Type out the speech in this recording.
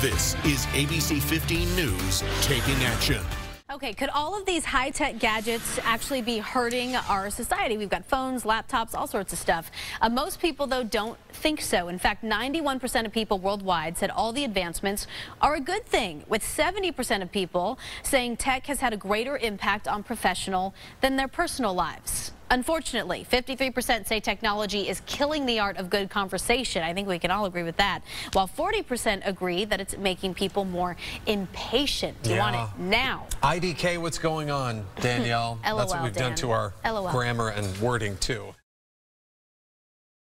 This is ABC 15 News Taking Action. Okay, could all of these high-tech gadgets actually be hurting our society? We've got phones, laptops, all sorts of stuff. Most people, though, don't think so. In fact, 91% of people worldwide said all the advancements are a good thing, with 70% of people saying tech has had a greater impact on professional than their personal lives. Unfortunately, 53% say technology is killing the art of good conversation. I think we can all agree with that. While 40% agree that it's making people more impatient. You want it now. IDK, what's going on, Danielle? LOL, that's what we've done to our grammar and wording, too.